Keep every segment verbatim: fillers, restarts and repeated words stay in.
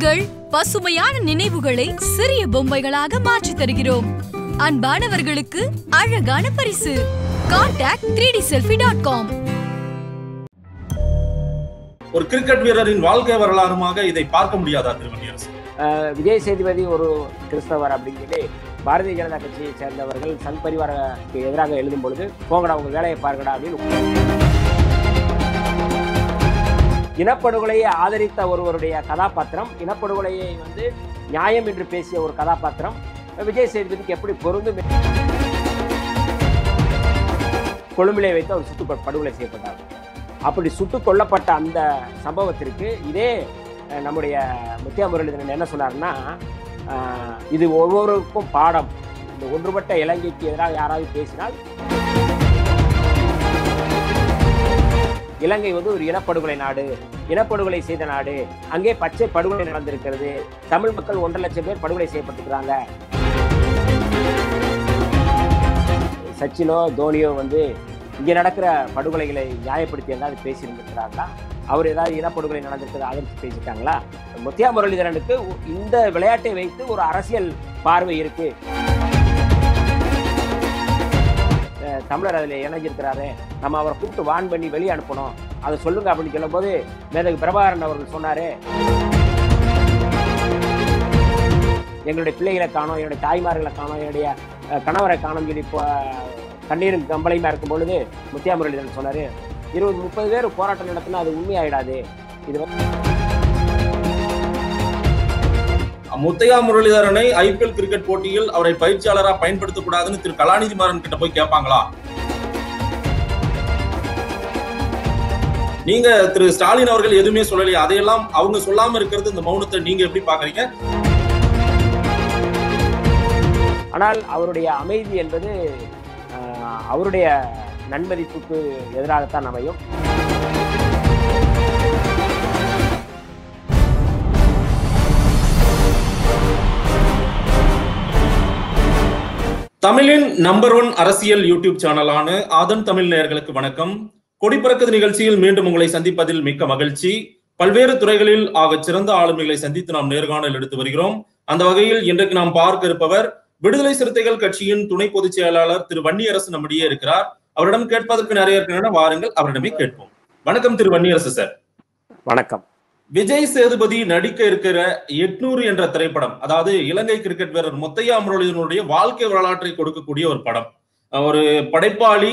உங்கள் பசுமையான நினைவுகளை சிறிய பொம்மைகளாக மாற்றி தருகிறோம். அன்பானவர்களுக்கு அழகான பரிசு. Contact three d selfie dot com. ஒரு கிரிக்கெட் வீரரின் வாழ்க்கை வரலாறுமாக இதை பார்க்க முடியாதா திருவண்ணி அரசு? விஜய் சேதுபதி ஒரு கிறிஸ்தவர் அப்படிங்கிறே பாரதிய ஜனதா கட்சியை சேர்ந்தவர்கள் சன் பரிவாரத்துக்கு எதிராக எழுதும் பொழுது போங்கடா உங்க வேலையை பார்க்கடா அப்படின்னு இனப்படுகொலையை ஆதரித்த ஒருவருடைய கதாபாத்திரம், இனப்படுகொலையை வந்து நியாயம் என்று பேசிய ஒரு கதாபாத்திரம் விஜய் சேதுபதிக்கு எப்படி பொருந்தும்? கொழும்பிலே வைத்து அவர் சுட்டு படுகொலை செய்யப்பட்டார். அப்படி சுட்டு கொல்லப்பட்ட அந்த சம்பவத்திற்கு இதே நம்முடைய முத்தியா முரளிதரன் என்ன சொன்னார்னா, இது ஒவ்வொருவருக்கும் பாடம், இந்த ஒன்றுபட்ட இலங்கைக்கு எதிராக யாராவது பேசினால் இலங்கை வந்து ஒரு இனப்படுகொலை நாடு, இனப்படுகொலை செய்த நாடு, அங்கே பச்சை படுகொலை நடந்திருக்கிறது, தமிழ் மக்கள் ஒன்றரை லட்சம் பேர் படுகொலை செய்யப்பட்டிருக்கிறாங்க, சச்சினோ தோனியோ வந்து இங்கே நடக்கிற படுகொலைகளை நியாயப்படுத்தி ஏதாவது பேசியிருந்திருக்கிறாங்களா? அவர் ஏதாவது இனப்படுகொலை நடந்திருக்கிறத அதற்கு பேசிட்டாங்களா? முத்தியா முரளிதரனுக்கு இந்த விளையாட்டை வைத்து ஒரு அரசியல் பார்வை இருக்கு, தமிழர் அதில் இணைஞ்சிருக்கிறாரு, நம்ம அவரை கூப்பிட்டு வான் பண்ணி வெளியே அனுப்பணும், அதை சொல்லுங்க அப்படின்னு சொல்லும்போது மேதகு பிரபாகரன் அவர்கள் சொன்னார், எங்களுடைய பிள்ளைகளை காணோம், என்னுடைய தாய்மார்களை காணோம், என்னுடைய கணவரை காணும் சொல்லி கண்ணீரும் கம்பளையுமா இருக்கும் பொழுது முத்தியா முரளிதரன் சொன்னார், இருபது முப்பது பேர் போராட்டம் நடத்தினா அது உண்மையாயிடாது. இது முத்தியா முரளிதரனை ஐபிஎல் கிரிக்கெட் போட்டியில் அவரை பயிற்சியாளராக பயன்படுத்தக்கூடாதுன்னு திரு கலாநிதிமாறன் கிட்ட போய் கேட்பாங்களா? நீங்க திரு ஸ்டாலின் அவர்கள் எதுவுமே சொல்லலையே, அதையெல்லாம் அவங்க சொல்லாம இருக்கிறது, இந்த மௌனத்தை நீங்க எப்படி பாக்குறீங்க? ஆனால் அவருடைய அமைதி என்பது அவருடைய நன்மதிப்புக்கு எதிராகத்தான் அமையும். தமிழின் நம்பர் ஒன் அரசியல் யூடியூப் சேனலான ஆதன் தமிழ் நேயர்களுக்கு வணக்கம். கொடிபறக்குது நிகழ்ச்சியில் மீண்டும் உங்களை சந்திப்பதில் மிக்க மகிழ்ச்சி. பல்வேறு துறைகளில் ஆக சிறந்த ஆளுமைகளை சந்தித்து நாம் நேர்காணல் எடுத்து வருகிறோம். அந்த வகையில் இன்றைக்கு நாம் பார்க்க இருப்பவர் விடுதலை சிறுத்தைகள் கட்சியின் துணை பொதுச் செயலாளர் திரு வன்னி அரசு நம்மிடையே இருக்கிறார். அவரிடம் கேட்பதற்கு நிறைய இருக்கிற வாருங்கள், அவரிடமே கேட்போம். வணக்கம் திரு வன்னி அரசு சார். வணக்கம். விஜய் சேதுபதி நடிக்க இருக்கிற எட்நூறு என்ற திரைப்படம், அதாவது இலங்கை கிரிக்கெட் வீரர் முத்தியா முரளிதரனுடைய வாழ்க்கை வரலாற்றை கொடுக்கக்கூடிய ஒரு படம். ஒரு படைப்பாளி,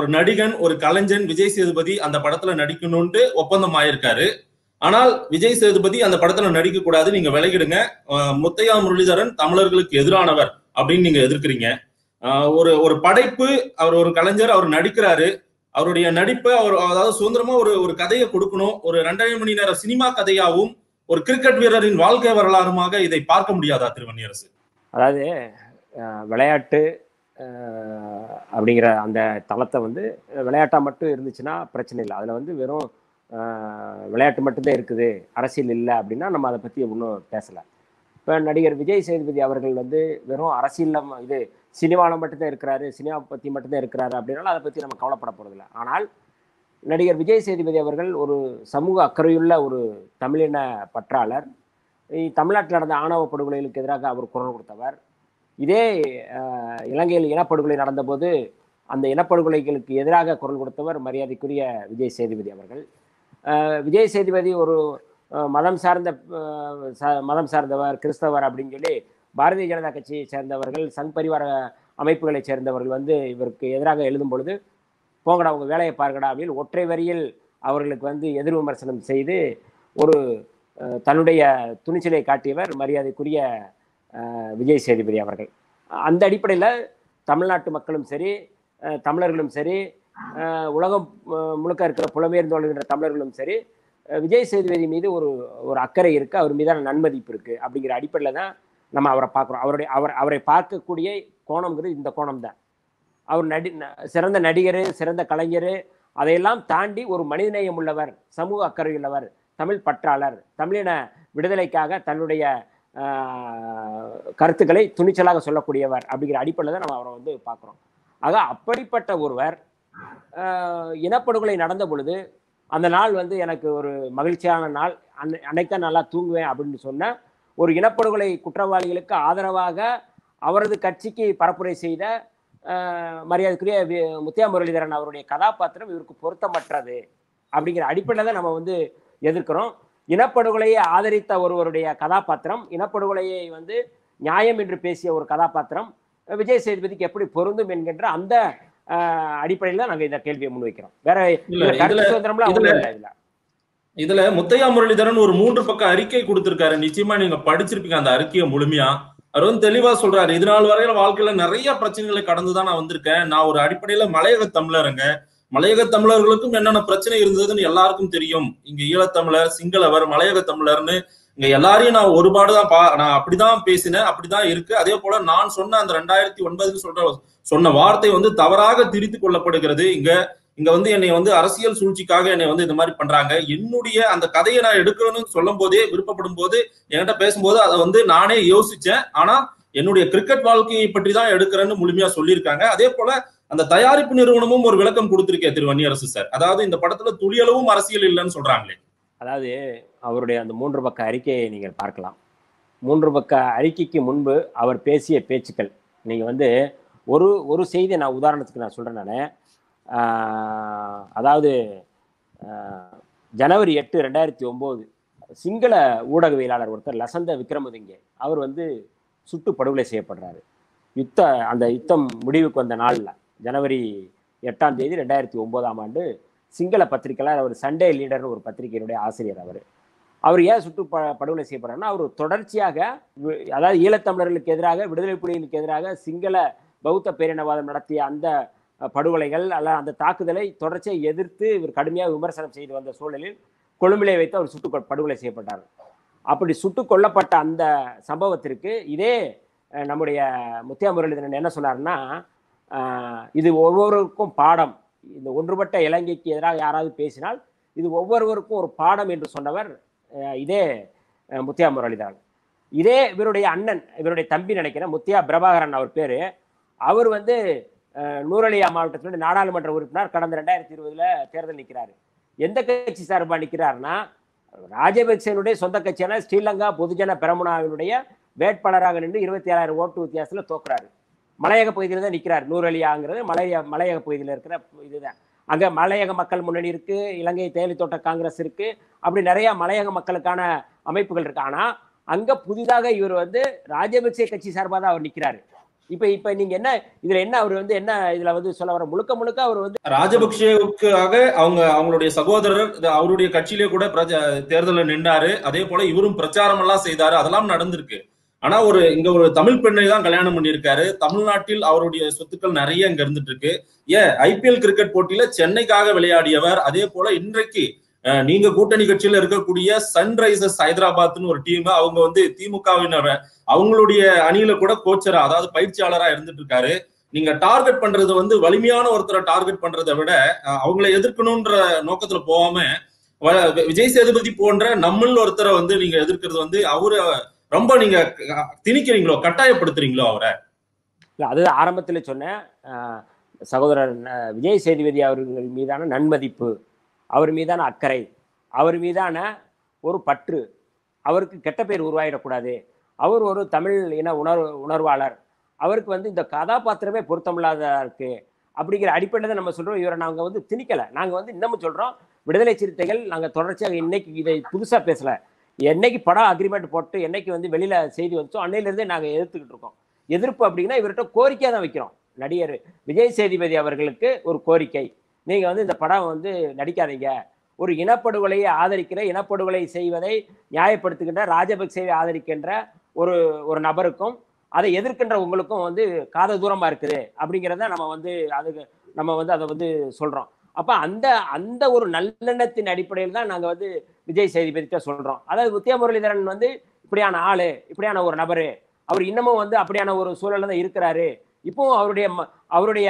ஒரு நடிகன், ஒரு கலைஞன் விஜய் சேதுபதி அந்த படத்துல நடிக்கணும்னு ஒப்பந்தம் ஆயிருக்காரு. ஆனால் விஜய் சேதுபதி அந்த படத்துல நடிக்க கூடாது, நீங்க விலகிடுங்க, முத்தியா முரளிதரன் தமிழர்களுக்கு எதிரானவர் அப்படின்னு நீங்க எதிர்க்கிறீங்க. ஒரு ஒரு படைப்பு, அவர் ஒரு கலைஞர், அவர் நடிக்கிறாரு, அவருடைய நடிப்பை அவர் அதாவது சுதந்திரமா ஒரு ஒரு கதையை கொடுக்கணும். ஒரு இரண்டரை மணி நேர சினிமா கதையாகவும் ஒரு கிரிக்கெட் வீரரின் வாழ்க்கை வரலாறுமாக இதை பார்க்க முடியாதா திருவண்ணி அரசு? அதாவது விளையாட்டு அப்படிங்கிற அந்த தளத்தை வந்து விளையாட்டா மட்டும் இருந்துச்சுன்னா பிரச்சனை இல்லை, அதுல வந்து வெறும் விளையாட்டு மட்டும்தான் இருக்குது, அரசியல் இல்லை அப்படின்னா நம்ம அதை பத்தி ஒன்றும் பேசல. இப்போ நடிகர் விஜய் சேதுபதி அவர்கள் வந்து வெறும் அரசியலில் இது சினிமாவில் மட்டும்தான் இருக்கிறாரு, சினிமா பற்றி மட்டும்தான் இருக்கிறாரு அப்படின்னாலும் அதை பற்றி நம்ம கவலைப்பட போகிறதில்ல. ஆனால் நடிகர் விஜய் சேதுபதி அவர்கள் ஒரு சமூக அக்கறையுள்ள ஒரு தமிழின பற்றாளர், தமிழ்நாட்டில் நடந்த ஆணவ படுகொலைகளுக்கு எதிராக அவர் குரல் கொடுத்தவர். இதே இலங்கையில் இனப்படுகொலை நடந்தபோது அந்த இனப்படுகொலைகளுக்கு எதிராக குரல் கொடுத்தவர் மரியாதைக்குரிய விஜய் சேதுபதி அவர்கள். விஜய் சேதுபதி ஒரு மதம் சார்ந்த மதம் சார்ந்தவர், கிறிஸ்தவர் அப்படின்னு சொல்லி பாரதிய ஜனதா கட்சியை சேர்ந்தவர்கள், சங் பரிவார அமைப்புகளை சேர்ந்தவர்கள் வந்து இவருக்கு எதிராக எழுதும் பொழுது போங்கடா அவங்க வேலையை பார்க்கடா அப்படின்னு ஒற்றை வரியில் அவர்களுக்கு வந்து எதிர் விமர்சனம் செய்து ஒரு தன்னுடைய துணிச்சலை காட்டியவர் மரியாதைக்குரிய விஜய் சேதுபதி அவர்கள். அந்த அடிப்படையில் தமிழ்நாட்டு மக்களும் சரி, தமிழர்களும் சரி, உலகம் முழுக்க இருக்கிற புலம்பெயர்ந்து வாழ்கின்ற தமிழர்களும் சரி, விஜய் சேதுபதி மீது ஒரு ஒரு அக்கறை இருக்குது, அவர் மீதான நன்மதிப்பு இருக்குது. அப்படிங்கிற அடிப்படையில் தான் நம்ம அவரை பார்க்குறோம். அவருடைய அவர் அவரை பார்க்கக்கூடிய கோணம்ங்கிறது இந்த கோணம் தான். அவர் நடி சிறந்த நடிகர், சிறந்த கலைஞர், அதையெல்லாம் தாண்டி ஒரு மனிதநேயம் உள்ளவர், சமூக அக்கறையுள்ளவர், தமிழ் பற்றாளர், தமிழின விடுதலைக்காக தன்னுடைய கருத்துக்களை துணிச்சலாக சொல்லக்கூடியவர். அப்படிங்கிற அடிப்படையில் தான் நம்ம அவரை வந்து பார்க்குறோம். ஆக அப்படிப்பட்ட ஒருவர் இனப்படுகொலை நடந்த பொழுது அந்த நாள் வந்து எனக்கு ஒரு மகிழ்ச்சியான நாள், அனைத்த நல்லா தூங்குவேன் அப்படின்னு சொன்ன ஒரு இனப்படுகொலை குற்றவாளிகளுக்கு ஆதரவாக அவரது கட்சிக்கு பரப்புரை செய்த மரியாதைக்குரிய முத்தியா முரளிதரன் அவருடைய கதாபாத்திரம் இவருக்கு பொருத்தமற்றது அப்படிங்கிற அடிப்படையில் தான் நம்ம வந்து எதிர்க்கிறோம். இனப்படுகொலையை ஆதரித்த ஒருவருடைய கதாபாத்திரம், இனப்படுகொலையை வந்து நியாயம் என்று பேசிய ஒரு கதாபாத்திரம் விஜய் சேதுபதிக்கு எப்படி பொருந்தும் என்கின்ற அந்த அடிப்படையில் தான் நாங்கள் இந்த கேள்வியை முன்வைக்கிறோம். வேற சுதந்திரம்லாம் இல்லை. இதுல இதுல முத்தையா முரளிதரன் ஒரு மூன்று பக்க அறிக்கை கொடுத்திருக்காரு. நிச்சயமா நீங்க படிச்சிருப்பீங்க அந்த அறிக்கையை முழுமையா. அவர் வந்து தெளிவா சொல்றாரு, இது நாள் வரையில வாழ்க்கையில நிறைய பிரச்சனைகளை கடந்துதான் நான் வந்திருக்கேன். நான் ஒரு அடிப்படையில மலையக தமிழருங்க. மலையக தமிழர்களுக்கும் என்னென்ன பிரச்சனை இருந்ததுன்னு எல்லாருக்கும் தெரியும். இங்க ஈழத்தமிழர், சிங்களவர், மலையக தமிழர்னு இங்க எல்லாரையும் நான் ஒருபாடுதான் பா நான் அப்படிதான் பேசினேன், அப்படிதான் இருக்கு. அதே போல நான் சொன்ன அந்த ரெண்டாயிரத்தி ஒன்பதுக்கு சொல்ற சொன்ன வார்த்தை வந்து தவறாக திரித்து கொள்ளப்படுகிறது. இங்க இங்க வந்து என்னை வந்து அரசியல் சூழ்ச்சிக்காக என்னை வந்து இந்த மாதிரி பண்றாங்க. என்னுடைய அந்த கதையை நான் எடுக்கணும்னு சொல்லும் போதே, விருப்பப்படும் போது, என்கிட்ட பேசும்போது அதை வந்து நானே யோசிச்சேன். ஆனா என்னுடைய கிரிக்கெட் வாழ்க்கையை பற்றி தான் எடுக்கிறேன்னு முழுமையா சொல்லியிருக்காங்க. அதே போல அந்த தயாரிப்பு நிறுவனமும் ஒரு விளக்கம் கொடுத்திருக்கேன் திரு வன்னி அரசு சார். அதாவது இந்த படத்துல துளியளவும் அரசியல் இல்லைன்னு சொல்றாங்களே. அதாவது அவருடைய அந்த மூன்று பக்க அறிக்கையை நீங்கள் பார்க்கலாம். மூன்று பக்க அறிக்கைக்கு முன்பு அவர் பேசிய பேச்சுக்கள் நீங்க வந்து ஒரு ஒரு செய்தி நான் உதாரணத்துக்கு நான் சொல்றேன். நான் அதாவது ஜனவரி எட்டு ரெண்டாயிரத்தி ஒன்பது சிங்கள ஊடகவியலாளர் ஒருத்தர் லசந்த விக்ரமதுங்கே அவர் வந்து சுட்டு படுகொலை செய்யப்படுறாரு. யுத்த அந்த யுத்தம் முடிவுக்கு வந்த நாளில் ஜனவரி எட்டாம் தேதி ரெண்டாயிரத்தி ஒன்பதாம் ஆண்டு சிங்கள பத்திரிகையாளர் அவர் சண்டே லீடர்னு ஒரு பத்திரிகையினுடைய ஆசிரியர். அவர் அவர் ஏன் சுட்டு ப படுகொலை செய்யப்படுறாருன்னா அவர் தொடர்ச்சியாக அதாவது ஈழத்தமிழர்களுக்கு எதிராக, விடுதலை புலிகளுக்கு எதிராக சிங்கள பௌத்த பேரினவாதம் நடத்திய அந்த படுகொலைகள் அல்ல அந்த தாக்குதலை தொடர்ச்சியை எதிர்த்து இவர் கடுமையாக விமர்சனம் செய்து வந்த சூழலில் கொழும்பிலே வைத்து அவர் சுட்டு படுகொலை செய்யப்பட்டார். அப்படி சுட்டு கொல்லப்பட்ட அந்த சம்பவத்திற்கு இதே நம்முடைய முத்தியா முரளிதரன் என்ன சொன்னார்னா, இது ஒவ்வொருவருக்கும் பாடம், இந்த ஒன்றுபட்ட இலங்கைக்கு எதிராக யாராவது பேசினால் இது ஒவ்வொருவருக்கும் ஒரு பாடம் என்று சொன்னவர் இதே முத்தியா முரளிதரன். இதே இவருடைய அண்ணன், இவருடைய தம்பி நினைக்கிறேன், முத்தியா பிரபாகரன் அவர் பேர். அவர் வந்து நூறலியா மாவட்டத்தினுடைய நாடாளுமன்ற உறுப்பினர், கடந்த ரெண்டாயிரத்தி இருபதுல தேர்தல் நிற்கிறாரு. எந்த கட்சி சார்பாக நிற்கிறாருன்னா ராஜபக்சேனுடைய சொந்த கட்சியான ஸ்ரீலங்கா பொதுஜன பெரமுனாவினுடைய வேட்பாளராக நின்று இருபத்தி ஏழாயிரம் ஓட்டு வித்தியாசத்தில் தோக்குறாரு. மலையக பகுதியில் தான் நிற்கிறார். நூறலியாங்கிறது மலைய மலையக பகுதியில் இருக்கிற இதுதான். அங்கே மலையக மக்கள் முன்னணி இருக்கு, இலங்கை தேயிலை தோட்ட காங்கிரஸ் இருக்கு, அப்படி நிறைய மலையக மக்களுக்கான அமைப்புகள் இருக்கு. ஆனால் அங்கே புதிதாக இவர் வந்து ராஜபக்சே கட்சி சார்பாக தான் அவர் நிற்கிறாரு. இப்ப இப்ப நீங்க என்ன இதுல என்ன அவர் வந்து என்ன இதுல வந்து சொல்ல வர, முழுக்க முழுக்க அவர் வந்து ராஜபக்சேவுக்காக அவங்க அவங்களுடைய சகோதரர் அவருடைய கட்சியிலே கூட தேர்தலில் நின்றாரு. அதே போல இவரும் பிரச்சாரம் எல்லாம் செய்தாரு, அதெல்லாம் நடந்திருக்கு. ஆனா ஒரு இங்க ஒரு தமிழ் பெண்ணை தான் கல்யாணம் பண்ணியிருக்காரு. தமிழ்நாட்டில் அவருடைய சொத்துக்கள் நிறைய இங்க இருந்துட்டு இருக்கு. ஏன் ஐபிஎல் கிரிக்கெட் போட்டியில சென்னைக்காக விளையாடியவர். அதே போல இன்றைக்கு நீங்க கூட்டணி கட்சியில இருக்கக்கூடிய சன்ரைசர்ஸ் ஹைதராபாத்னு ஒரு டீம், அவங்க வந்து திமுகவினர், அவங்களுடைய அணியில கூட கோச்சரா அதாவது பயிற்சியாளரா இருந்துட்டு இருக்காரு. நீங்க டார்கெட் பண்றது வந்து வலிமையான ஒருத்தரை டார்கெட் பண்றதை விட அவங்களை எதிர்க்கணும்ன்ற நோக்கத்துல போகாம விஜய் சேதுபதி போன்ற நம்மள் ஒருத்தரை வந்து நீங்க எதிர்க்கிறது வந்து அவரை ரொம்ப நீங்க திணிக்கிறீங்களோ, கட்டாயப்படுத்துறீங்களோ அவரை. இல்ல, அது ஆரம்பத்துல சொன்ன சகோதரர் விஜய் சேதுபதி அவர்கள் மீதான நன்மதிப்பு, அவர் மீதான அக்கறை, அவர் மீதான ஒரு பற்று, அவருக்கு கெட்ட பேர் உருவாயிடக்கூடாது, அவர் ஒரு தமிழ் இன உணர் உணர்வாளர் அவருக்கு வந்து இந்த கதாபாத்திரமே பொருத்தமில்லாததாக இருக்குது அப்படிங்கிற அடிப்படையில் நம்ம சொல்கிறோம். இவரை நாங்கள் வந்து திணிக்கலை, நாங்கள் வந்து இன்னமும் சொல்கிறோம். விடுதலை சிறுத்தைகள் நாங்கள் தொடர்ச்சியாக இன்றைக்கி இதை புதுசாக பேசலை. என்றைக்கு படம் அக்ரிமெண்ட் போட்டு என்றைக்கு வந்து வெளியில் செய்தி வந்துச்சோ அன்னையிலேருந்தே நாங்கள் எதிர்த்துக்கிட்டு இருக்கோம். எதிர்ப்பு அப்படின்னா இவர்கிட்ட கோரிக்கையாக தான் வைக்கிறோம். நடிகர் விஜய் சேதுபதி அவர்களுக்கு ஒரு கோரிக்கை, நீங்கள் வந்து இந்த படம் வந்து நடிக்காதீங்க. ஒரு இனப்படுகொலையை ஆதரிக்கிற, இனப்படுகொலை செய்வதை நியாயப்படுத்துகின்ற, ராஜபக்சேவை ஆதரிக்கின்ற ஒரு ஒரு நபருக்கும் அதை எதிர்க்கின்ற உங்களுக்கும் வந்து காத தூரமாக இருக்குது அப்படிங்கிறத நம்ம வந்து அதுக்கு நம்ம வந்து அதை வந்து சொல்கிறோம். அப்போ அந்த அந்த ஒரு நல்லெண்ணத்தின் அடிப்படையில் தான் நாங்கள் வந்து விஜய் சேதுபதிட்ட சொல்கிறோம். அதாவது முத்தியா முரளிதரன் வந்து இப்படியான ஆள், இப்படியான ஒரு நபர், அவர் இன்னமும் வந்து அப்படியான ஒரு சூழலில் தான் இருக்கிறாரு. இப்போவும் அவருடைய அவருடைய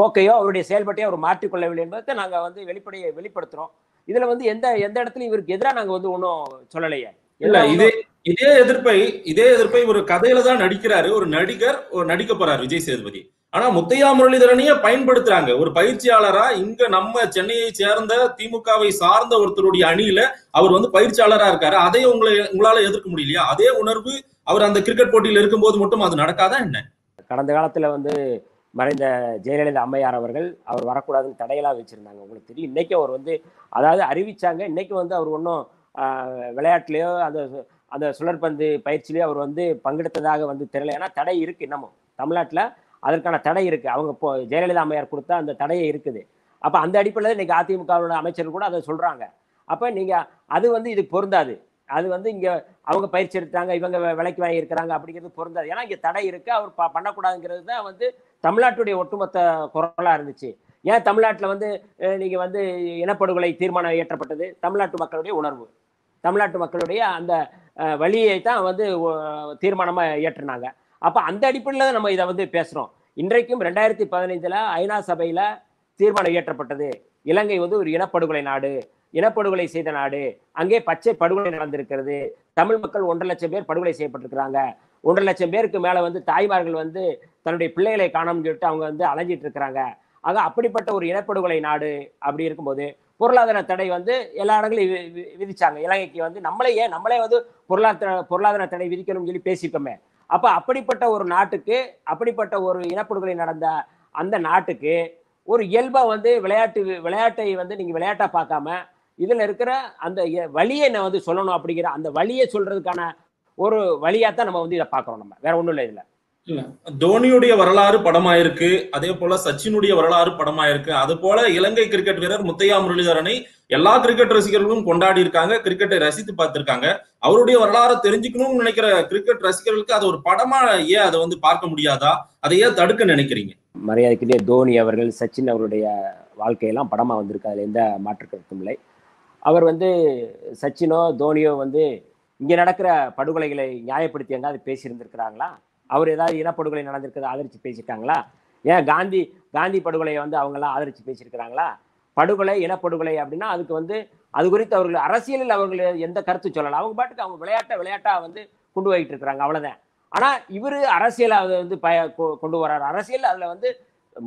போக்கையோ அவருடைய செயல்பாட்டையோ அவர் மாற்றிக்கொள்ளவில்லை என்பதை நாங்கள் வந்து வெளிப்படைய வெளிப்படுத்துகிறோம். இதில் வந்து எந்த எந்த இடத்துலையும் இவருக்கு எதிராக நாங்கள் வந்து ஒன்றும் சொல்லலையே. இல்லை, இதே இதே எதிர்ப்பை இதே எதிர்ப்பை ஒரு கதையில தான் நடிக்கிறாரு ஒரு நடிகர் ஒரு நடிக்க போறார் விஜய் சேதுபதி. ஆனா முத்தையா முரளிதரனையே பயன்படுத்துறாங்க ஒரு பயிற்சியாளரா. இங்க நம்ம சென்னையை சேர்ந்த திமுகவை சார்ந்த ஒருத்தருடைய அணியில அவர் வந்து பயிற்சியாளரா இருக்காரு. அதையும் உங்களை உங்களால எதிர்க்க முடியலையா? அதே உணர்வு அவர் அந்த கிரிக்கெட் போட்டியில் இருக்கும்போது மட்டும் அது நடக்காதா என்ன? கடந்த காலத்துல வந்து மறைந்த ஜெயலலிதா அம்மையார் அவர்கள் அவர் வரக்கூடாதுன்னு தடையெல்லாம் வச்சிருந்தாங்க. உங்களுக்கு தெரியும். இன்னைக்கு அவர் வந்து அதாவது அறிவிச்சாங்க. இன்னைக்கு வந்து அவர் ஒன்றும் விளையாட்டுலையோ அந்த அந்த சுழற்பந்து பயிற்சியிலேயோ அவர் வந்து பங்கெடுத்ததாக வந்து தெரியல. ஏன்னா தடை இருக்குது. இன்னமும் தமிழ்நாட்டில் அதற்கான தடை இருக்குது. அவங்க இப்போ ஜெயலலிதா அம்மையார் கொடுத்தா அந்த தடையே இருக்குது. அப்போ அந்த அடிப்படையில் இன்றைக்கி அதிமுகவோட அமைச்சர்கள் கூட அதை சொல்கிறாங்க. அப்போ நீங்கள் அது வந்து இது பொருந்தாது. அது வந்து இங்கே அவங்க பயிற்சி எடுத்தாங்க இவங்க விலைக்கு வாங்கி இருக்கிறாங்க அப்படிங்கிறது பொருந்தாது. ஏன்னா இங்கே தடை இருக்குது. அவர் ப பண்ணக்கூடாதுங்கிறது தான் வந்து தமிழ்நாட்டுடைய ஒட்டுமொத்த குரலாக இருந்துச்சு. ஏன் தமிழ்நாட்டில் வந்து நீங்கள் வந்து இனப்படுகொலை தீர்மானம் இயற்றப்பட்டது? தமிழ்நாட்டு மக்களுடைய உணர்வு, தமிழ்நாட்டு மக்களுடைய அந்த வழியை தான் வந்து தீர்மானமாக இயற்றினாங்க. அப்போ அந்த அடிப்படையில் தான் நம்ம இதை வந்து பேசுகிறோம். இன்றைக்கும் ரெண்டாயிரத்தி பதினைந்தில் ஐநா சபையில் தீர்மானம் இயற்றப்பட்டது. இலங்கை வந்து ஒரு இனப்படுகொலை நாடு, இனப்படுகொலை செய்த நாடு, அங்கே பச்சை படுகொலை நடந்திருக்கிறது. தமிழ் மக்கள் ஒன்றரை லட்சம் பேர் படுகொலை செய்யப்பட்டிருக்கிறாங்க. ஒன்றரை லட்சம் பேருக்கு மேலே வந்து தாய்மார்கள் வந்து தன்னுடைய பிள்ளைகளை காணோம்னு சொல்லிட்டு அவங்க வந்து அலைஞ்சிட்டு இருக்கிறாங்க. ஆக அப்படிப்பட்ட ஒரு இனப்படுகொலை நாடு அப்படி இருக்கும்போது பொருளாதார தடை வந்து எல்லா இடங்களையும் விதிச்சாங்க. இலங்கைக்கு வந்து நம்மளே ஏன் நம்மளே வந்து பொருளாதார பொருளாதார தடை விதிக்கணும்னு சொல்லி பேசியிருக்கோமே. அப்போ அப்படிப்பட்ட ஒரு நாட்டுக்கு, அப்படிப்பட்ட ஒரு இனப்படுகொலை நடந்த அந்த நாட்டுக்கு ஒரு இயல்பாக வந்து விளையாட்டு விளையாட்டை வந்து நீங்கள் விளையாட்டாக பார்க்காம இதில் இருக்கிற அந்த வழியை நான் வந்து சொல்லணும் அப்படிங்கிற அந்த வழியை சொல்றதுக்கான ஒரு வழியாக தான் நம்ம வந்து இதை பார்க்குறோம். நம்ம வேற ஒன்றும் இல்லை. இதில் தோனியுடைய வரலாறு படமாயிருக்கு, அதே போல சச்சினுடைய வரலாறு படமாயிருக்கு. அது போல இலங்கை கிரிக்கெட் வீரர் முத்தையா முரளிதரனை எல்லா கிரிக்கெட் ரசிகர்களும் கொண்டாடி இருக்காங்க, கிரிக்கெட்டை ரசித்து பார்த்திருக்காங்க. அவருடைய வரலாறு தெரிஞ்சுக்கணும்னு நினைக்கிற கிரிக்கெட் ரசிகர்களுக்கு அது ஒரு படமா ஏன் அதை வந்து பார்க்க முடியாதா? அதை ஏன் தடுக்க நினைக்கிறீங்க? மரியாதைக்குரிய தோனி அவர்கள், சச்சின் அவருடைய வாழ்க்கையெல்லாம் படமா வந்திருக்கு. அதுல எந்த மாற்று கருத்தும் இல்லை. அவர் வந்து சச்சினோ தோனியோ வந்து இங்கே நடக்கிற படுகொலைகளை நியாயப்படுத்தி எங்காவது பேசியிருந்திருக்கிறாங்களா? அவர் ஏதாவது இனப்படுகொலை நடந்திருக்கிறத ஆதரித்து பேசிட்டாங்களா? ஏன் காந்தி காந்தி படுகொலையை வந்து அவங்களாம் ஆதரித்து பேசியிருக்கிறாங்களா? படுகொலை இனப்படுகொலை அப்படின்னா அதுக்கு வந்து அது குறித்து அவர்கள் அரசியலில் அவர்கள் எந்த கருத்து சொல்லலாம். அவங்க பாட்டுக்கு அவங்க விளையாட்டை விளையாட்டாக வந்து கொண்டு போய்கிட்டு இருக்கிறாங்க, அவ்வளோதான். ஆனால் இவர் அரசியலை அதை வந்து ப கொண்டு வர்றார். அரசியல் அதில் வந்து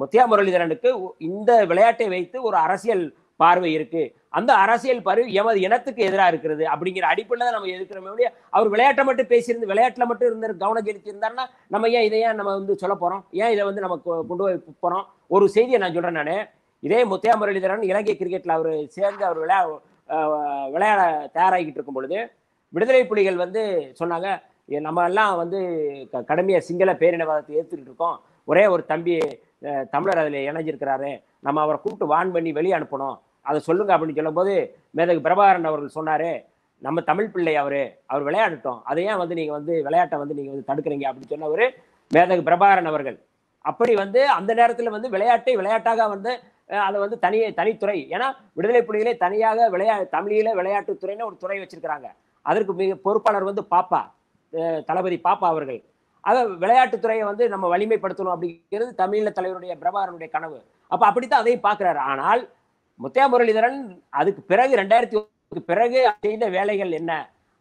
முத்தியா முரளிதரனுக்கு இந்த விளையாட்டை வைத்து ஒரு அரசியல் பார்வை இருக்குது. அந்த அரசியல் பருவ எமது இனத்துக்கு எதிராக இருக்கிறது அப்படிங்கிற அடிப்படையில் தான் நம்ம எதிர்க்கிறோமே. அவர் விளையாட்டை மட்டும் பேசியிருந்து விளையாட்டில் மட்டும் இருந்து கவனம் செலுத்தியிருந்தாருன்னா நம்ம ஏன் இதை ஏன் நம்ம வந்து சொல்ல போகிறோம்? ஏன் இதை வந்து நம்ம கொண்டு போய் போகிறோம்? ஒரு செய்தியை நான் சொல்கிறேன். நான் இதே முத்தையா முரளிதரன் இலங்கை கிரிக்கெட்டில் அவர் சேர்ந்து அவர் விளையா விளையாட தயாராகிட்டு இருக்கும் பொழுது விடுதலை புலிகள் வந்து சொன்னாங்க, நம்ம எல்லாம் வந்து க கடுமையாக சிங்கள பேரினவாதத்தை ஏற்றுக்கிட்டு இருக்கோம். ஒரே ஒரு தம்பி தமிழர் அதில் இணைஞ்சிருக்கிறாரு, நம்ம அவரை கூப்பிட்டு வான் பண்ணி வெளியே அனுப்பணும், அதை சொல்லுங்க அப்படின்னு சொல்லும்போது மேதகு பிரபாகரன் அவர்கள் சொன்னார், நம்ம தமிழ் பிள்ளை அவர் அவர் விளையாடட்டும், அதை ஏன் வந்து நீங்கள் வந்து விளையாட்டை வந்து நீங்கள் வந்து தடுக்கிறீங்க அப்படின்னு சொன்னவர் மேதகு பிரபாகரன் அவர்கள். அப்படி வந்து அந்த நேரத்தில் வந்து விளையாட்டை விளையாட்டாக வந்து அதை வந்து தனி தனித்துறை, ஏன்னா விடுதலை புலிகளே தனியாக விளையா தமிழில விளையாட்டுத்துறைன்னு ஒரு துறை வச்சிருக்கிறாங்க. அதற்கு மிக பொறுப்பாளர் வந்து பாப்பா தளபதி பாப்பா அவர்கள். அதை விளையாட்டுத்துறையை வந்து நம்ம வலிமைப்படுத்தணும் அப்படிங்கிறது தமிழில தலைவருடைய பிரபாகரனுடைய கனவு. அப்போ அப்படித்தான் அதையும் பார்க்குறாரு. ஆனால் முத்தையா முரளிதரன் அதுக்கு பிறகு ரெண்டாயிரத்தி ஒன்பதுக்கு பிறகு செய்த வேலைகள் என்ன,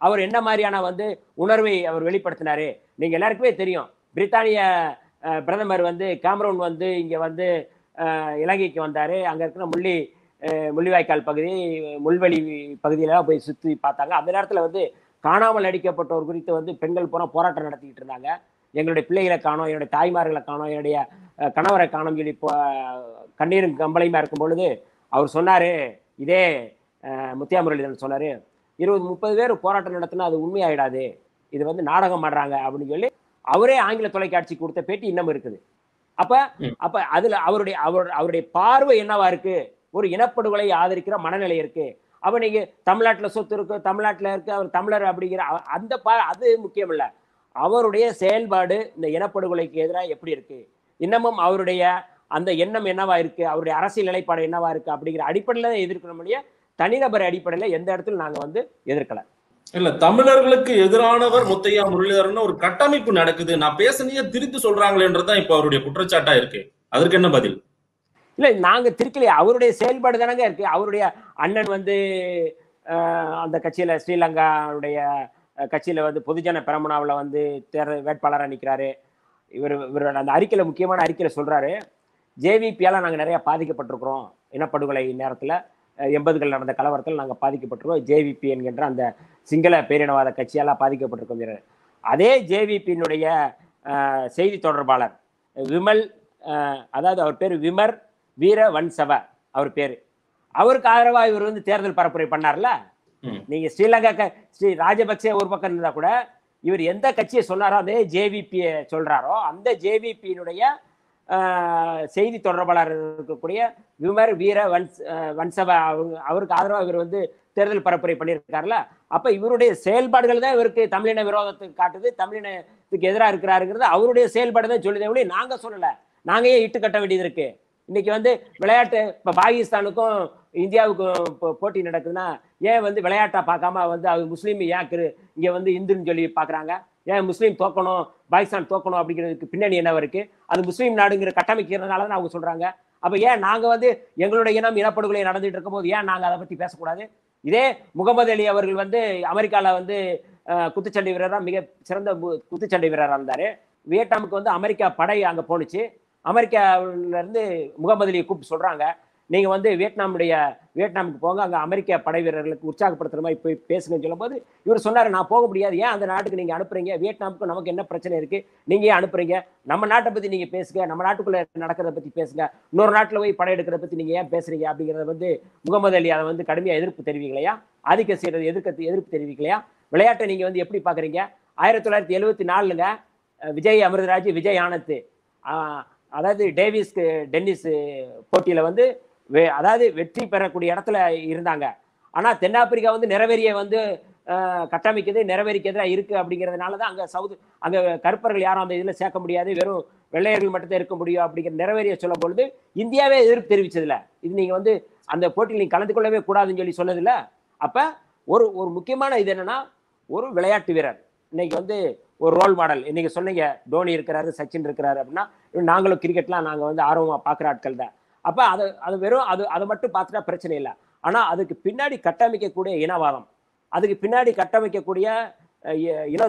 அவர் என்ன மாதிரியான வந்து உணர்வை அவர் வெளிப்படுத்தினாரு? நீங்கள் எல்லாருக்குமே தெரியும், பிரித்தானிய பிரதமர் வந்து கேமரூன் வந்து இங்கே வந்து இலங்கைக்கு வந்தார். அங்கே இருக்கிற முள்ளி முள்ளிவாய்க்கால் பகுதி முள்வெளி பகுதியிலாம் போய் சுற்றி பார்த்தாங்க. அந்த நேரத்தில் வந்து காணாமல் அடிக்கப்பட்டோர் குறித்து வந்து பெண்கள் போனால் போராட்டம் நடத்திக்கிட்டு இருந்தாங்க. எங்களுடைய பிள்ளைகளை காணோம், என்னுடைய தாய்மார்களை காணோம், என்னுடைய கணவரை காணோம்னு சொல்லி இப்போ கண்ணீரும் கம்பளையுமா இருக்கும் பொழுது அவர் சொன்னார், இதே முத்தியா முரளிதரன் சொன்னார், இருபது முப்பது பேர் போராட்டம் நடத்தினா அது உண்மையாயிடாது, இது வந்து நாடகம் ஆடுறாங்க அப்படின்னு சொல்லி அவரே ஆங்கில தொலைக்காட்சி கொடுத்த பேட்டி இன்னமும் இருக்குது. அப்போ அப்போ அதில் அவருடைய அவர் அவருடைய பார்வை என்னவா இருக்குது? ஒரு இனப்படுகொலை ஆதரிக்கிற மனநிலை இருக்குது. அப்போ நீங்கள் தமிழ்நாட்டில் சொத்து இருக்கு, தமிழ்நாட்டில் இருக்கு, அவர் தமிழர் அப்படிங்கிற அந்த பா அது முக்கியம் இல்லை. அவருடைய செயல்பாடு இந்த இனப்படுகொலைக்கு எதிராக எப்படி இருக்குது, இன்னமும் அவருடைய அந்த எண்ணம் என்னவா இருக்கு, அவருடைய அரசியல் நிலைப்பாடு என்னவா இருக்கு அப்படிங்கிற அடிப்படையில தான் எதிர்க்கணும் இல்லையா? தனிநபர் அடிப்படையில எந்த இடத்துல நாங்க வந்து எதிர்க்கல. இல்ல தமிழர்களுக்கு எதிரானவர் முத்தையா முரளிதரன் ஒரு கட்டமைப்பு நடக்குது, நான் பேசணையே திருப்பி சொல்றாங்களேன்றதுதான் இப்ப அவருடைய குற்றச்சாட்டா இருக்கு. அதற்கு என்ன பதில்? இல்ல நாங்க திருக்கலையே, அவருடைய செயல்பாடு தானங்க இருக்கு. அவருடைய அண்ணன் வந்து அந்த கட்சியில ஸ்ரீலங்காவுடைய கட்சியில் வந்து பொதுஜன பெரமுனாவில் வந்து தேர்தல் வேட்பாளராக நிற்கிறாரு. இவர் இவர் அந்த அறிக்கையில் முக்கியமான அறிக்கையில் சொல்கிறாரு, ஜேவிபியால் நாங்கள் நிறையா பாதிக்கப்பட்டிருக்கிறோம், இனப்படுகொலை நேரத்தில் எண்பதுகள் நடந்த கலவரத்தில் நாங்கள் பாதிக்கப்பட்டிருக்கோம், ஜேவிபி என்கின்ற அந்த சிங்கள பேரினவாத கட்சியால் பாதிக்கப்பட்டிருக்கோம். அதே ஜேவிபியினுடைய செய்தி தொடர்பாளர் விமல், அதாவது அவர் பேர் விமர் வீர வன்சவ, அவர் பேர், அவருக்கு ஆதரவாக இவர் வந்து தேர்தல் பரப்புரை பண்ணார்ல. நீங்க ஸ்ரீலங்கா ஸ்ரீ ராஜபக்சே ஒரு பக்கம் இருந்தா கூட இவர் எந்த கட்சியை சொன்னாரோ அதே ஜேவிபியை சொல்றாரோ அந்த ஜேவிபியினுடைய செய்தி தொடர்பாளர் இருக்கக்கூடிய விமர் வீர வன்ஸ் வன்சபா அவருக்கு ஆதரவாக இவர் வந்து தேர்தல் பரப்புரை பண்ணியிருக்காருல. அப்ப இவருடைய செயல்பாடுகள் தான் இவருக்கு தமிழின விரோதத்துக்கு காட்டுது, தமிழினத்துக்கு எதிராக இருக்கிறாருங்கிறது அவருடைய செயல்பாடு தான் சொல்லுதே ஒளி, நாங்க சொல்லல. நாங்க ஏன் இட்டு கட்ட வேண்டியது இருக்கு? இன்னைக்கு வந்து விளையாட்டு இப்போ பாகிஸ்தானுக்கும் இந்தியாவுக்கும் போட்டி நடக்குதுன்னா ஏன் வந்து விளையாட்டா பார்க்காம வந்து அது முஸ்லீம் ஏன் இங்கே வந்து இந்துன்னு சொல்லி பார்க்குறாங்க? ஏன் முஸ்லீம் தோக்கணும், பாகிஸ்தான் தோக்கணும் அப்படிங்கிறதுக்கு பின்னணி என்னவா இருக்கு? அது முஸ்லீம் நாடுங்கிற கட்டமைக்கிறதுனால தான் அவங்க சொல்றாங்க. அப்போ ஏன் நாங்கள் வந்து எங்களுடைய இனம் இனப்படுகொலை நடந்துட்டு இருக்கும்போது ஏன் நாங்கள் அதை பற்றி பேசக்கூடாது? இதே முகமது அலி அவர்கள் வந்து அமெரிக்காவில் வந்து குத்துச்சண்டை வீரராக மிக சிறந்த குத்துச்சண்டை வீரராக இருந்தார். வியட்நாமுக்கு வந்து அமெரிக்கா படை அங்கே போணுச்சு. அமெரிக்காவிலேருந்து முகமது அலியை கூப்பிட்டு சொல்கிறாங்க, நீங்கள் வந்து வியட்நாமுடைய வியட்நாமுக்கு போங்க, அங்கே அமெரிக்க படை வீரர்களுக்கு உற்சாகப்படுத்துகிற மாதிரி போய் பேசுங்கன்னு சொல்லும்போது இவர் சொன்னார், நான் போக முடியாது, ஏன் அந்த நாட்டுக்கு நீங்கள் அனுப்புறீங்க? வியட்நாமுக்கு நமக்கு என்ன பிரச்சனை இருக்குது? நீங்கள் ஏன் அனுப்புறீங்க? நம்ம நாட்டை பற்றி நீங்கள் பேசுங்க, நம்ம நாட்டுக்குள்ளே நடக்கிறத பற்றி பேசுங்க, இன்னொரு நாட்டில் போய் படை எடுக்கிறத பற்றி நீங்கள் ஏன் பேசுகிறீங்க அப்படிங்கிறத வந்து முகமது அலி அதை வந்து கடுமையாக எதிர்ப்பு தெரிவிக்கலையா? ஆதிக்க செய்கிறது எதிர்க்க எதிர்ப்பு தெரிவிக்கலையா? விளையாட்டை நீங்கள் வந்து எப்படி பார்க்குறீங்க? ஆயிரத்தி தொள்ளாயிரத்தி எழுபத்தி நாலுங்க விஜய் அமிர்தராஜ், விஜய் ஆனந்த், அதாவது டேவிஸ்க்கு டென்னிஸ் போட்டியில் வந்து வே அதாவது வெற்றி பெறக்கூடிய இடத்துல இருந்தாங்க. ஆனால் தென்னாப்பிரிக்கா வந்து நிறைவேறிய வந்து கட்டமைக்குது, நிறைவேறிக்க எதிராக இருக்குது அப்படிங்கிறதுனால தான் அங்கே சவுது அங்கே கருப்பர்கள் யாரும் அந்த இதில் சேர்க்க முடியாது, வெறும் வெள்ளையர்கள் மட்டும்தான் இருக்க முடியும் அப்படிங்கிற நிறைவேறிய சொல்லும் பொழுது இந்தியாவே எதிர்ப்பு தெரிவித்ததில்ல. இது நீங்கள் வந்து அந்த போட்டியில் நீங்கள் கலந்து கொள்ளவே கூடாதுன்னு சொல்லி சொன்னதில்ல. அப்போ ஒரு ஒரு முக்கியமான இது என்னென்னா, ஒரு விளையாட்டு வீரர் இன்னைக்கு வந்து ஒரு ரோல் மாடல். இன்னைக்கு சொன்னீங்க தோனி இருக்கிறாரு, சச்சின் இருக்கிறாரு அப்படின்னா நாங்களும் கிரிக்கெட்லாம் நாங்கள் வந்து ஆர்வமாக பார்க்குற ஆட்கள் தான். அப்போ அது அது வெறும் அது அதை மட்டும் பார்த்துட்டா பிரச்சனை இல்லை. ஆனால் அதுக்கு பின்னாடி கட்டமைக்கக்கூடிய இனவாதம், அதுக்கு பின்னாடி கட்டமைக்கக்கூடிய இன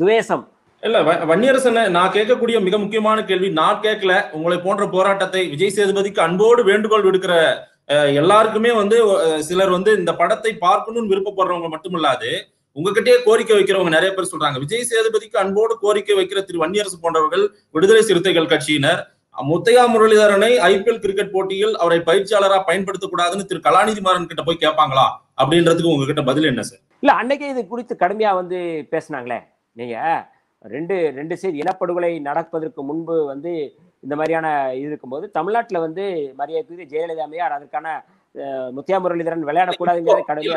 துவேஷம் இல்லை. வன்னியரசன், நான் கேட்கக்கூடிய மிக முக்கியமான கேள்வி, நான் கேட்கல, உங்களை போன்ற போராட்டத்தை விஜய் சேதுபதிக்கு அன்போடு வேண்டுகோள் விடுக்கிற எல்லாருக்குமே வந்து சிலர் வந்து இந்த படத்தை பார்க்கணும்னு விருப்பப்படுறவங்க மட்டுமில்லாது உங்ககிட்டயே கோரிக்கை வைக்கிறவங்க நிறைய பேர் சொல்றாங்க. விஜய் சேதுபதிக்கு அன்போடு கோரிக்கை வைக்கிற திரு வன்னி அரசு போன்றவர்கள், விடுதலை சிறுத்தைகள் கட்சியினர் முத்தையா முரளிதரனை ஐபிஎல் கிரிக்கெட் போட்டியில் அவரை பயிற்சியாளராக பயன்படுத்தக்கூடாதுன்னு திரு கலாநிதிமாறன் கிட்ட போய் கேட்பாங்களா அப்படின்றதுக்கு உங்ககிட்ட பதில் என்ன சார்? இல்ல, அன்னைக்கே இது குறித்து கடுமையா வந்து பேசினாங்களே. நீங்க ரெண்டு ரெண்டு செய்தி, இனப்படுகொலை நடப்பதற்கு முன்பு வந்து இந்த மாதிரியான இது இருக்கும்போது தமிழ்நாட்டில் வந்து மரியாதை ஜெயலலிதா அம்மையார் அதற்கான முத்தியா முரளிதரன் விளையாடக்கூடாதுங்கிறது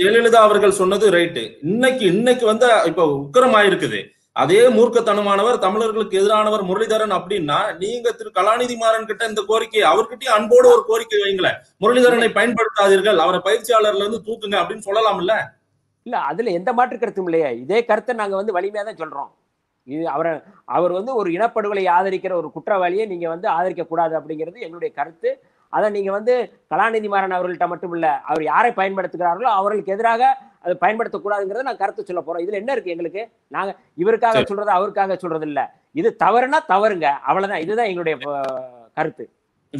ஜெயலலிதா அவர்கள் சொன்னது ரைட்டு. இன்னைக்கு இன்னைக்கு வந்து இப்ப உக்கரமாயிருக்குது. அதே மூர்க்கத்தனமானவர், தமிழர்களுக்கு எதிரானவர் முரளிதரன் அப்படின்னா நீங்க திரு கலாநிதிமாறன் கிட்ட இந்த கோரிக்கை, அவர்கிட்டயும் அன்போடு ஒரு கோரிக்கை வைங்களேன், முரளிதரனை பயன்படுத்தாதீர்கள், அவரை பயிற்சியாளர்ல இருந்து தூக்குங்க அப்படின்னு சொல்லலாம் இல்ல? இல்ல, அதுல எந்த மாற்று கருத்தும் இல்லையா? இதே கருத்தை நாங்க வந்து வலிமையா தான் சொல்றோம். இது அவரை அவர் வந்து ஒரு இனப்படுகொலை ஆதரிக்கிற ஒரு குற்றவாளியை நீங்க வந்து ஆதரிக்க கூடாது அப்படிங்கிறது எங்களுடைய கருத்து. அதை நீங்கள் வந்து கலாநிதிமாறன் அவர்கள்ட்ட மட்டும் இல்லை, அவர் யாரை பயன்படுத்துகிறார்களோ அவர்களுக்கு எதிராக அதை பயன்படுத்தக்கூடாதுங்கிறத நான் கருத்து சொல்ல போகிறோம். இதில் என்ன இருக்குது எங்களுக்கு? நாங்கள் இவருக்காக சொல்கிறது, அவருக்காக சொல்கிறது இல்லை. இது தவறுனா தவறுங்க, அவ்வளோதான். இதுதான் எங்களுடைய கருத்து.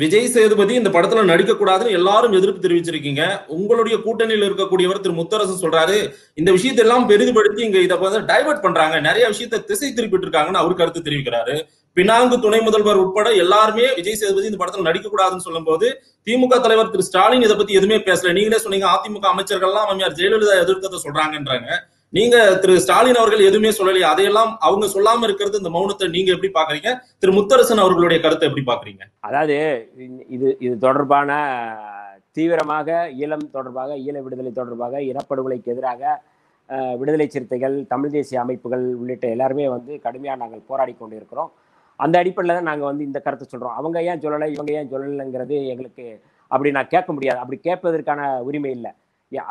விஜய் சேதுபதி இந்த படத்துல நடிக்கக்கூடாதுன்னு எல்லாரும் எதிர்ப்பு தெரிவிச்சிருக்கீங்க. உங்களுடைய கூட்டணியில் இருக்கக்கூடியவர் திரு முத்தரசன் சொல்றாரு, இந்த விஷயத்தை எல்லாம் பெரிதுபடுத்தி இங்க இதை டைவர்ட் பண்றாங்க, நிறைய விஷயத்த திசை திருப்பிட்டு இருக்காங்கன்னு அவர் கருத்து தெரிவிக்கிறாரு. பினாங்கு துணை முதல்வர் உட்பட எல்லாருமே விஜய் சேதுபதி இந்த படத்துல நடிக்கக்கூடாதுன்னு சொல்லும் போது திமுக தலைவர் திரு ஸ்டாலின் இதை பத்தி எதுவுமே பேசல. நீங்களே சொன்னீங்க அதிமுக அமைச்சர்கள்லாம் அம்மையார் ஜெயலலிதா எதிர்க்கத்தை சொல்றாங்கன்றாங்க. நீங்க திரு ஸ்டாலின் அவர்கள் எதுவுமே சொல்லலையே, அதையெல்லாம் அவங்க சொல்லாம இருக்கிறது இந்த மௌனத்தை நீங்க எப்படி பாக்குறீங்க? திரு முத்தரசன் அவர்களுடைய கருத்தை எப்படி பாக்குறீங்க? அதாவது இது இது தொடர்பான தீவிரமாக ஈழம் தொடர்பாக, ஈழ விடுதலை தொடர்பாக, இனப்படுகொலைக்கு எதிராக விடுதலை சிறுத்தைகள், தமிழ் தேசிய அமைப்புகள் உள்ளிட்ட எல்லாருமே வந்து கடுமையாக நாங்கள் போராடி கொண்டு இருக்கிறோம். அந்த அடிப்படையில் தான் நாங்கள் வந்து இந்த கருத்தை சொல்றோம். அவங்க ஏன் சொல்லலை, இவங்க ஏன் சொல்லலைங்கிறது எங்களுக்கு அப்படி நான் கேட்க முடியாது. அப்படி கேட்பதற்கான உரிமை இல்லை.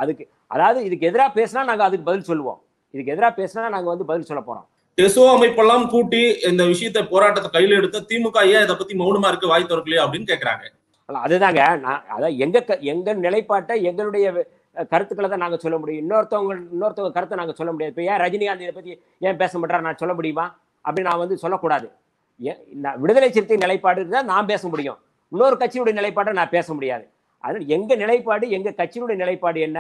அதுக்கு அதாவது இதுக்கு எதிராக பேசினா நாங்கள் அதுக்கு பதில் சொல்லுவோம், இதுக்கு எதிராக பேசினா நாங்கள் வந்து பதில் சொல்ல போறோம். டெசோ அமைப்பெல்லாம் கூட்டி இந்த விஷயத்தை போராட்டத்தை கையில் எடுத்த திமுக ஏன் இதை பத்தி மௌனமா இருக்க வாய்ப்பு இருக்கலையே அப்படின்னு கேட்கறாங்க. அதுதாங்க நான் அதான் எங்க எங்க நிலைப்பாட்டை, எங்களுடைய கருத்துக்களை தான் நாங்கள் சொல்ல முடியும். இன்னொருத்தவங்க இன்னொருத்தவங்க கருத்தை நாங்கள் சொல்ல முடியாது. இப்போ ஏன் ரஜினிகாந்த் இதை பற்றி ஏன் பேச மாட்டார் நான் சொல்ல முடியுமா அப்படின்னு நான் வந்து சொல்லக்கூடாது. ஏன் நான் விடுதலை சிறுத்தை நிலைப்பாடு தான் நான் பேச முடியும், இன்னொரு கட்சியுடைய நிலைப்பாட்டை நான் பேச முடியாது. அதனால் எங்கள் நிலைப்பாடு எங்கள் கட்சியினுடைய நிலைப்பாடு என்ன,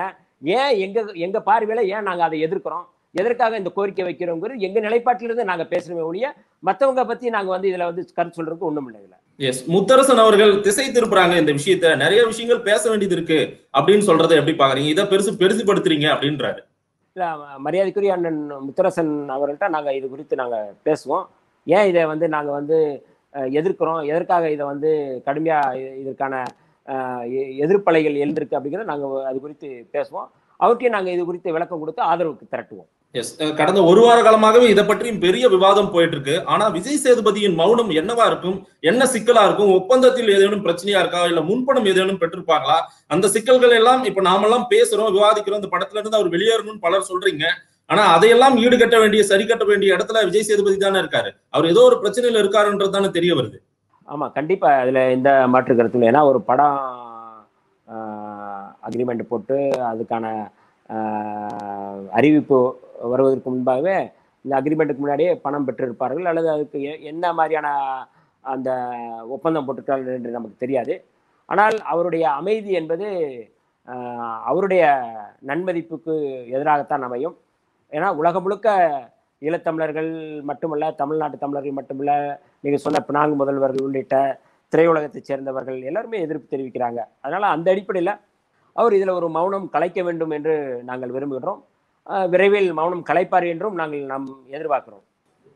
ஏன் எங்கள் எங்கள் பார்வையில் ஏன் நாங்கள் அதை எதிர்க்கிறோம், எதற்காக இந்த கோரிக்கை வைக்கிறோங்கிறது எங்கள் நிலைப்பாட்டிலிருந்து நாங்கள் பேசணுமே ஒழிய மற்றவங்க பற்றி நாங்கள் வந்து இதில் வந்து கருத்து சொல்றதுக்கு ஒன்றும் இல்லை. எஸ், முத்தரசன் அவர்கள் திசை திருப்புறாங்க, இந்த விஷயத்த நிறைய விஷயங்கள் பேச வேண்டியது இருக்கு அப்படின்னு சொல்றதை எப்படி பாக்குறீங்க, இதை பெருசு பெருசுபடுத்துறீங்க அப்படின்றாரு. இல்லை, மரியாதைக்குரிய அண்ணன் முத்தரசன் அவர்கள்ட்ட நாங்கள் இது குறித்து நாங்கள் பேசுவோம். ஏன் இதை வந்து நாங்கள் வந்து எதிர்க்கிறோம், எதற்காக இதை வந்து கடுமையாக இதற்கான எதிர்ப்பலைகள் எழுந்திருக்கு அப்படிங்கிறத நாங்கள் அது குறித்து பேசுவோம். அவருக்கே நாங்கள் இது குறித்து விளக்கம் கொடுத்து ஆதரவுக்கு திரட்டுவோம். எஸ், கடந்த ஒரு வார காலமாகவே இதை பற்றியும் பெரிய விவாதம் போயிட்டு இருக்கு. ஆனா விஜய் சேதுபதியின் மௌனம் என்னவா இருக்கும், என்ன சிக்கலா இருக்கும், ஒப்பந்தத்தில் ஏதேனும் பிரச்சனையா இருக்கா, இல்ல முன்பணம் ஏதேனும் பெற்றிருப்பாங்களா, அந்த சிக்கல்கள் எல்லாம் இப்ப நாமெல்லாம் பேசுறோம் விவாதிக்கிறோம். இந்த படத்துல இருந்து அவர் வெளியேறணும்னு பலர் சொல்றீங்க. ஆனா அதையெல்லாம் ஈடுகட்ட வேண்டிய சரி கட்ட வேண்டிய இடத்துல விஜய் சேதுபதி தானே இருக்காரு. அவர் ஏதோ ஒரு பிரச்சனையில இருக்காருன்றது தானே தெரிய வருது. ஆமா, கண்டிப்பா அதுல எந்த மாற்று கருத்து. ஏன்னா ஒரு படம் அக்ரிமெண்ட் போட்டு அதுக்கான அறிவிப்பு வருவதற்கு முன்பாகவே இந்த அக்ரிமெண்ட்டுக்கு முன்னாடியே பணம் பெற்றிருப்பார்கள் அல்லது அதுக்கு என்ன மாதிரியான அந்த ஒப்பந்தம் போட்டிருக்கார்கள் என்று நமக்கு தெரியாது. ஆனால் அவருடைய அமைதி என்பது அவருடைய நன்மதிப்புக்கு எதிராகத்தான் அமையும். ஏன்னா உலகம் முழுக்க ஈழத்தமிழர்கள் மட்டுமல்ல, தமிழ்நாட்டு தமிழர்கள் மட்டுமல்ல, நீங்கள் சொன்ன பினாங்கு முதல்வர்கள் உள்ளிட்ட திரையுலகத்தைச் சேர்ந்தவர்கள் எல்லாருமே எதிர்ப்பு தெரிவிக்கிறாங்க. அதனால் அந்த அடிப்படையில் அவர் இதில் ஒரு மௌனம் கலைக்க வேண்டும் என்று நாங்கள் விரும்புகிறோம். விரைவில் மௌனம் கலைப்பார் என்றும் நாங்கள் நாம் எதிர்பார்க்கிறோம்.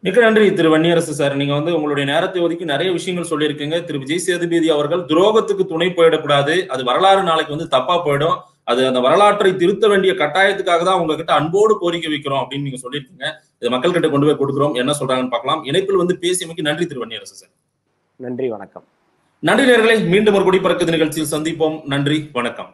மிக நன்றி திரு வன்னி அரசு சார். நீங்க வந்து உங்களுடைய நேரத்தை ஒதுக்கி நிறைய விஷயங்கள் சொல்லியிருக்கீங்க. திரு விஜய் சேதுபதி அவர்கள் துரோகத்துக்கு துணை போயிடக்கூடாது, அது வரலாறு நாளைக்கு வந்து தப்பா போயிடும். அது அந்த வரலாற்றை திருத்த வேண்டிய கட்டாயத்துக்காக தான் உங்ககிட்ட அன்போடு கோரிக்கை வைக்கிறோம் அப்படின்னு நீங்க சொல்லியிருக்கீங்க. இது மக்கள் கிட்ட கொண்டு போய் கொடுக்குறோம், என்ன சொல்றாங்கன்னு பார்க்கலாம். இணைப்பில் வந்து பேசியமைக்கு நன்றி திரு வன்னி அரசு சார். நன்றி, வணக்கம். நன்றி நேயர்களே, மீண்டும் ஒரு குடிபறக்குது நிகழ்ச்சியில் சந்திப்போம். நன்றி, வணக்கம்.